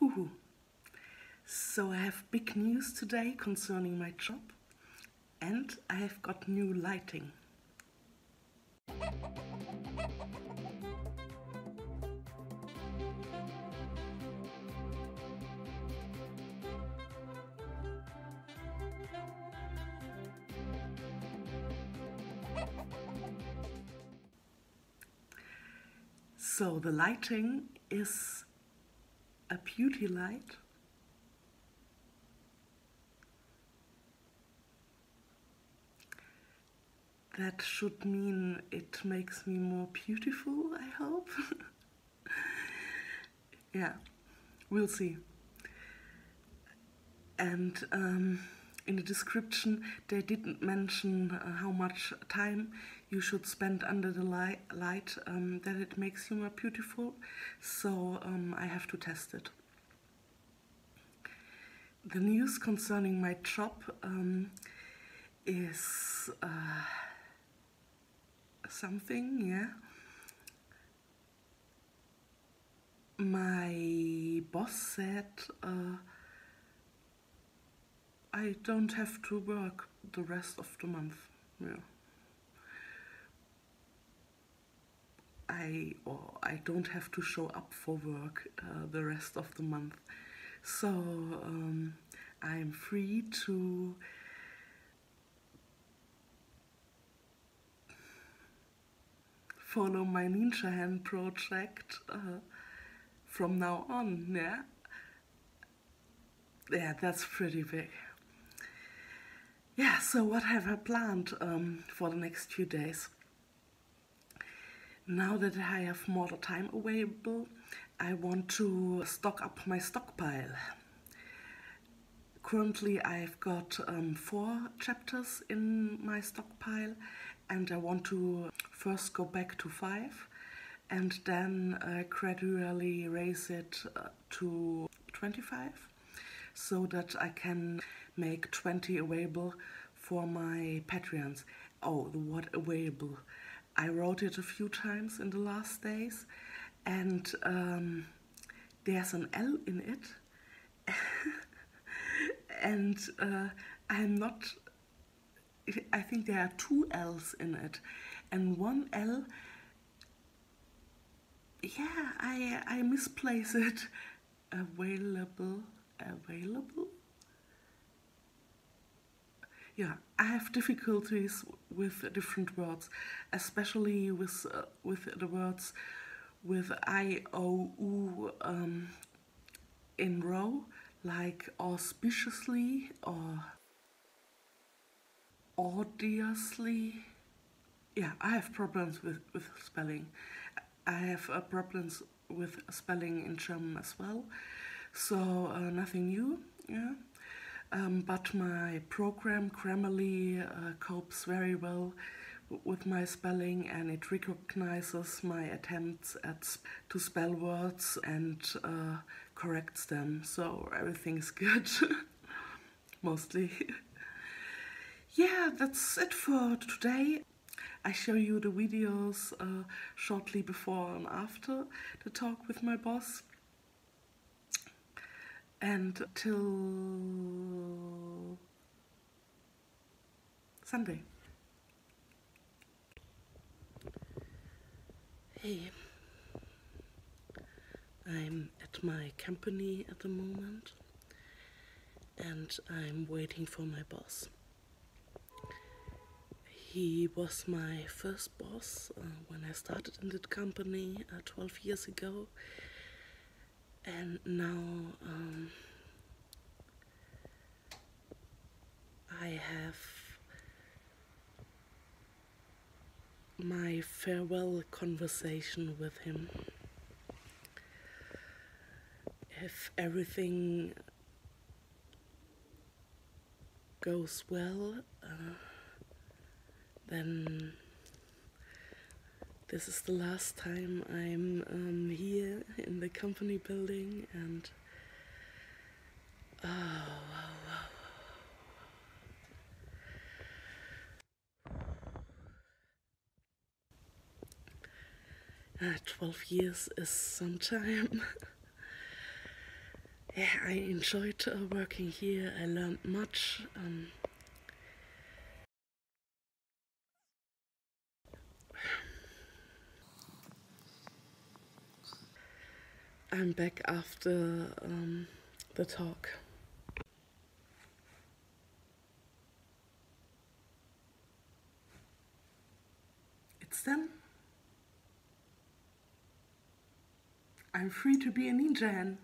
Woohoo! So I have big news today concerning my job, and I have got new lighting. So the lighting is a beauty light that should mean it makes me more beautiful, I hope. Yeah, we'll see. And in the description they didn't mention how much time you should spend under the light, that it makes you more beautiful, so I have to test it. The news concerning my job is something, yeah. My boss said I don't have to work the rest of the month. Yeah. I don't have to show up for work the rest of the month, so I'm free to follow my ninja hand project from now on. Yeah, yeah, that's pretty big. Yeah, so what have I planned for the next few days? Now that I have more time available, I want to stock up my stockpile. Currently I've got 4 chapters in my stockpile, and I want to first go back to 5 and then gradually raise it to 25, so that I can make 20 available for my Patreons. Oh, the word available. I wrote it a few times in the last days, and there's an L in it, and I'm not, I think there are 2 L's in it, and one L, yeah, I misplace it. Available? Yeah, I have difficulties with different words, especially with the words with I, O, U in row, like auspiciously or odiously. Yeah, I have problems with spelling. I have problems with spelling in German as well, so nothing new, yeah. But my program, Grammarly, copes very well with my spelling, and it recognizes my attempts at to spell words and corrects them, so everything's good, mostly. Yeah, that's it for today. I show you the videos shortly before and after the talk with my boss. And till Sunday. Hey, I'm at my company at the moment, and I'm waiting for my boss. He was my first boss when I started in the company 12 years ago. And now I have my farewell conversation with him. If everything goes well, then this is the last time I'm here in the company building, and oh, wow. 12 years is some time. Yeah, I enjoyed working here. I learned much. I'm back after the talk. It's done. I'm free to be a ninja hen.